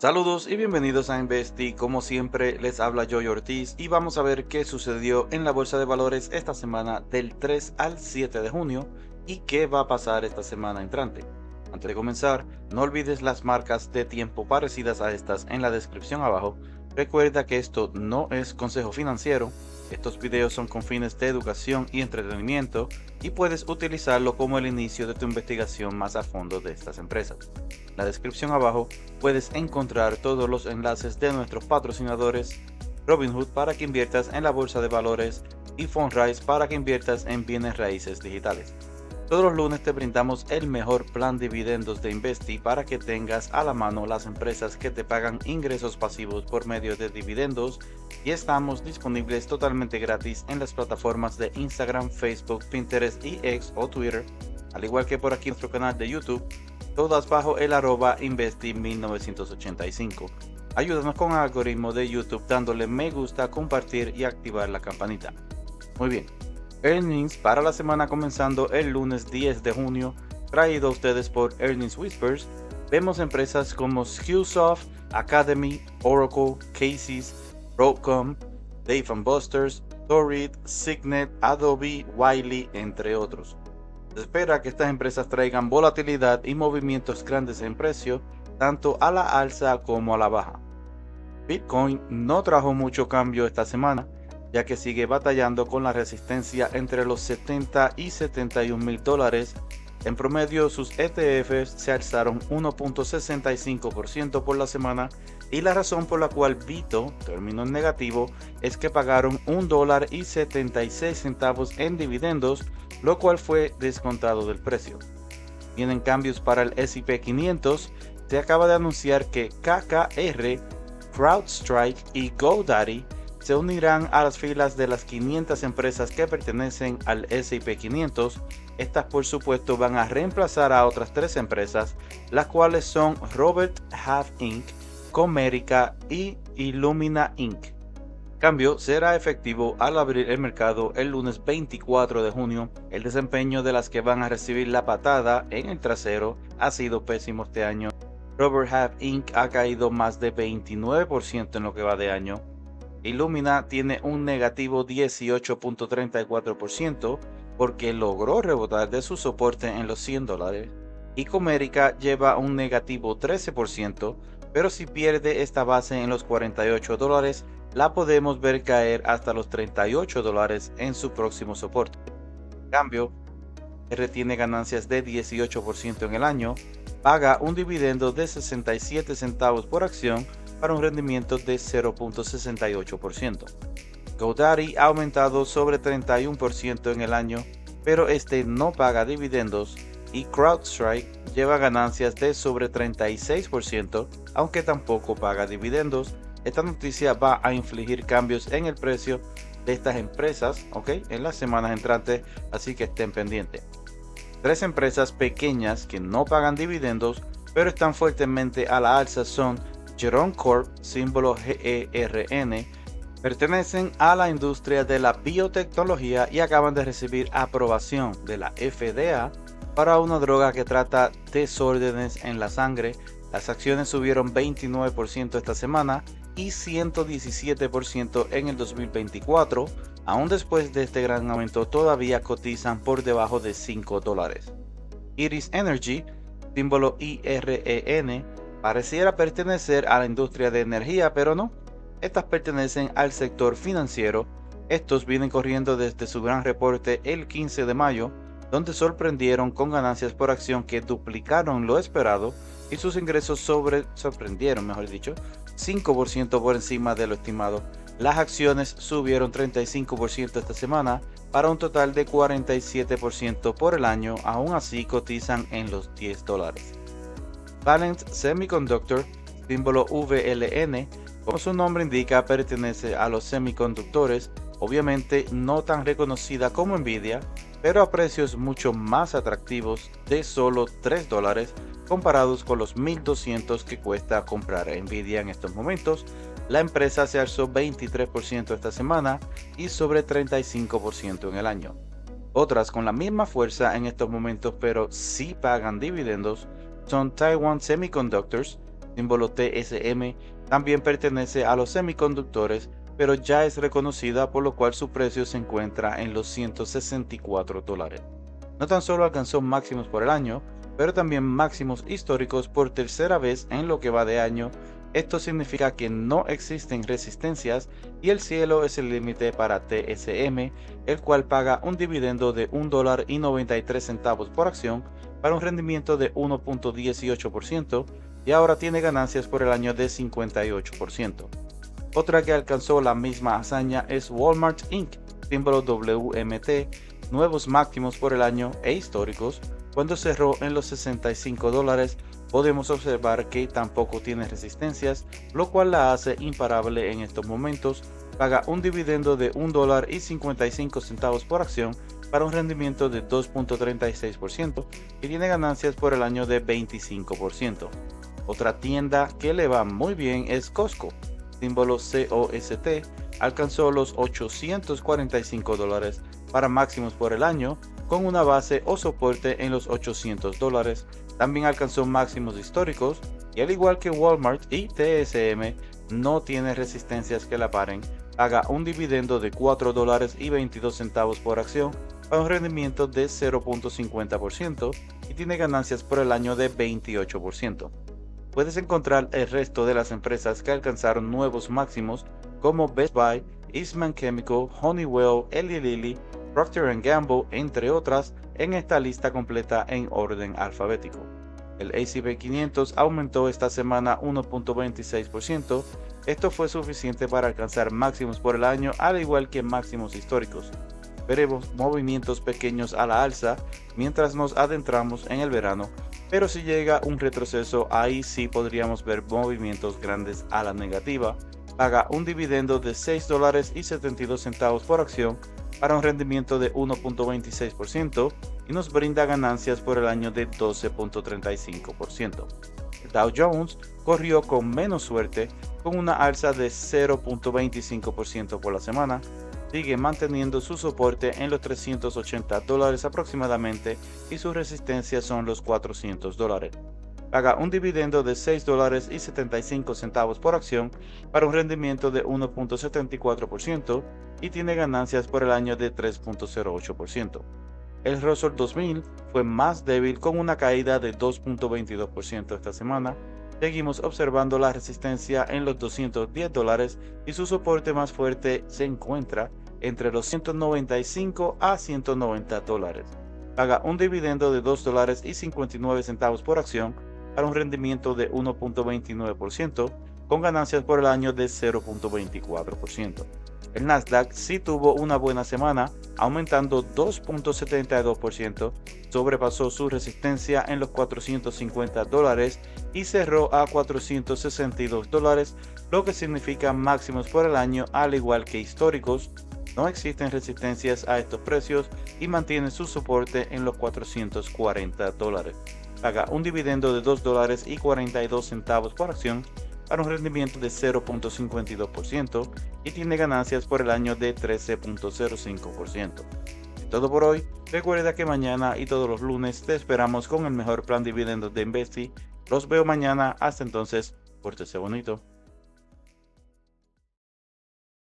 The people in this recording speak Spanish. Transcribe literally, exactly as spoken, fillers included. Saludos y bienvenidos a Investi, como siempre les habla Joey Ortiz y vamos a ver qué sucedió en la bolsa de valores esta semana del tres al siete de junio y qué va a pasar esta semana entrante. Antes de comenzar, no olvides las marcas de tiempo parecidas a estas en la descripción abajo. Recuerda que esto no es consejo financiero, estos videos son con fines de educación y entretenimiento y puedes utilizarlo como el inicio de tu investigación más a fondo de estas empresas. En la descripción abajo puedes encontrar todos los enlaces de nuestros patrocinadores, Robinhood para que inviertas en la bolsa de valores y Fundrise para que inviertas en bienes raíces digitales. Todos los lunes te brindamos el mejor plan de dividendos de Investi para que tengas a la mano las empresas que te pagan ingresos pasivos por medio de dividendos y estamos disponibles totalmente gratis en las plataformas de Instagram, Facebook, Pinterest y X o Twitter, al igual que por aquí nuestro canal de YouTube, todas bajo el arroba Investi mil novecientos ochenta y cinco. Ayúdanos con el algoritmo de YouTube dándole me gusta, compartir y activar la campanita. Muy bien. Earnings para la semana comenzando el lunes diez de junio, traído a ustedes por Earnings Whispers, vemos empresas como Skillsoft, Academy, Oracle, Casey's, Broadcom, Dave and Busters, Torrid, Signet, Adobe, Wiley, entre otros. Se espera que estas empresas traigan volatilidad y movimientos grandes en precio, tanto a la alza como a la baja. Bitcoin no trajo mucho cambio esta semana, ya que sigue batallando con la resistencia entre los setenta y setenta y un mil dólares. En promedio, sus E T Fs se alzaron uno punto sesenta y cinco por ciento por la semana y la razón por la cual BITO terminó en negativo es que pagaron un dólar y setenta y seis centavos en dividendos, lo cual fue descontado del precio. Vienen cambios para el S and P quinientos, se acaba de anunciar que K K R, CrowdStrike y GoDaddy se unirán a las filas de las quinientas empresas que pertenecen al S and P quinientos. Estas por supuesto van a reemplazar a otras tres empresas, las cuales son Robert Half Incorporated, Comerica y Illumina Incorporated. Cambio será efectivo al abrir el mercado el lunes veinticuatro de junio. El desempeño de las que van a recibir la patada en el trasero ha sido pésimo este año. Robert Half Incorporated ha caído más de veintinueve por ciento en lo que va de año. Illumina tiene un negativo dieciocho punto treinta y cuatro por ciento porque logró rebotar de su soporte en los cien dólares y Comerica lleva un negativo trece por ciento, pero si pierde esta base en los cuarenta y ocho dólares la podemos ver caer hasta los treinta y ocho dólares en su próximo soporte. En cambio, R tiene ganancias de dieciocho por ciento en el año, paga un dividendo de sesenta y siete centavos por acción para un rendimiento de cero punto sesenta y ocho por ciento. GoDaddy ha aumentado sobre treinta y uno por ciento en el año, pero este no paga dividendos y CrowdStrike lleva ganancias de sobre treinta y seis por ciento, aunque tampoco paga dividendos. Esta noticia va a infligir cambios en el precio de estas empresas, ¿okay?, en las semanas entrantes, así que estén pendientes. Tres empresas pequeñas que no pagan dividendos, pero están fuertemente a la alza son Geron Corp, símbolo G E R N, pertenecen a la industria de la biotecnología y acaban de recibir aprobación de la F D A para una droga que trata desórdenes en la sangre. Las acciones subieron veintinueve por ciento esta semana y ciento diecisiete por ciento en el dos mil veinticuatro, aún después de este gran aumento todavía cotizan por debajo de cinco dólares. Iris Energy, símbolo I R E N, pareciera pertenecer a la industria de energía, pero no. Estas pertenecen al sector financiero. Estos vienen corriendo desde su gran reporte el quince de mayo, donde sorprendieron con ganancias por acción que duplicaron lo esperado y sus ingresos sobre, sorprendieron, mejor dicho, cinco por ciento por encima de lo estimado. Las acciones subieron treinta y cinco por ciento esta semana para un total de cuarenta y siete por ciento por el año, aún así cotizan en los diez dólares. Valens Semiconductor, símbolo V L N, como su nombre indica, pertenece a los semiconductores, obviamente no tan reconocida como Nvidia, pero a precios mucho más atractivos de solo tres dólares comparados con los mil doscientos que cuesta comprar a Nvidia en estos momentos. La empresa se alzó veintitrés por ciento esta semana y sobre treinta y cinco por ciento en el año. Otras con la misma fuerza en estos momentos pero sí pagan dividendos son Taiwan Semiconductors, símbolo T S M, también pertenece a los semiconductores, pero ya es reconocida, por lo cual su precio se encuentra en los ciento sesenta y cuatro dólares. No tan solo alcanzó máximos por el año, pero también máximos históricos por tercera vez en lo que va de año. Esto significa que no existen resistencias y el cielo es el límite para T S M, el cual paga un dividendo de un dólar y noventa y tres centavos por acción para un rendimiento de uno punto dieciocho por ciento y ahora tiene ganancias por el año de cincuenta y ocho por ciento. Otra que alcanzó la misma hazaña es Walmart incorporated, símbolo W M T, nuevos máximos por el año e históricos. Cuando cerró en los sesenta y cinco dólares, podemos observar que tampoco tiene resistencias, lo cual la hace imparable en estos momentos. Paga un dividendo de un dólar y cincuenta y cinco centavos por acción para un rendimiento de dos punto treinta y seis por ciento y tiene ganancias por el año de veinticinco por ciento. Otra tienda que le va muy bien es Costco, símbolo C O S T, alcanzó los ochocientos cuarenta y cinco dólares para máximos por el año, con una base o soporte en los ochocientos dólares. También alcanzó máximos históricos y al igual que Walmart y T S M, no tiene resistencias que la paren. Paga un dividendo de cuatro dólares y veintidós centavos por acción para un rendimiento de cero punto cincuenta por ciento y tiene ganancias por el año de veintiocho por ciento. Puedes encontrar el resto de las empresas que alcanzaron nuevos máximos como Best Buy, Eastman Chemical, Honeywell, Eli Lilly, Procter and Gamble, entre otras, en esta lista completa en orden alfabético. El A S I C quinientos aumentó esta semana uno punto veintiséis por ciento, esto fue suficiente para alcanzar máximos por el año al igual que máximos históricos. Veremos movimientos pequeños a la alza mientras nos adentramos en el verano, pero si llega un retroceso ahí sí podríamos ver movimientos grandes a la negativa. Paga un dividendo de seis dólares y setenta y dos centavos por acción para un rendimiento de uno punto veintiséis por ciento y nos brinda ganancias por el año de doce punto treinta y cinco por ciento. El Dow Jones corrió con menos suerte, con una alza de cero punto veinticinco por ciento por la semana. Sigue manteniendo su soporte en los trescientos ochenta dólares aproximadamente y sus resistencias son los cuatrocientos dólares. Paga un dividendo de seis dólares y setenta y cinco centavos por acción para un rendimiento de uno punto setenta y cuatro por ciento y tiene ganancias por el año de tres punto cero ocho por ciento. El Russell dos mil fue más débil con una caída de dos punto veintidós por ciento esta semana. Seguimos observando la resistencia en los doscientos diez dólares y su soporte más fuerte se encuentra entre los ciento noventa y cinco a ciento noventa dólares. Paga un dividendo de dos dólares y cincuenta y nueve centavos por acción para un rendimiento de uno punto veintinueve por ciento con ganancias por el año de cero punto veinticuatro por ciento. El Nasdaq sí tuvo una buena semana, aumentando dos punto setenta y dos por ciento, sobrepasó su resistencia en los cuatrocientos cincuenta dólares y cerró a cuatrocientos sesenta y dos dólares, lo que significa máximos por el año al igual que históricos. No existen resistencias a estos precios y mantiene su soporte en los cuatrocientos cuarenta dólares. Paga un dividendo de dos dólares y cuarenta y dos centavos por acción para un rendimiento de cero punto cincuenta y dos por ciento y tiene ganancias por el año de trece punto cero cinco por ciento. Todo por hoy, recuerda que mañana y todos los lunes te esperamos con el mejor plan dividendos de Investi. Los veo mañana, hasta entonces, pórtese bonito.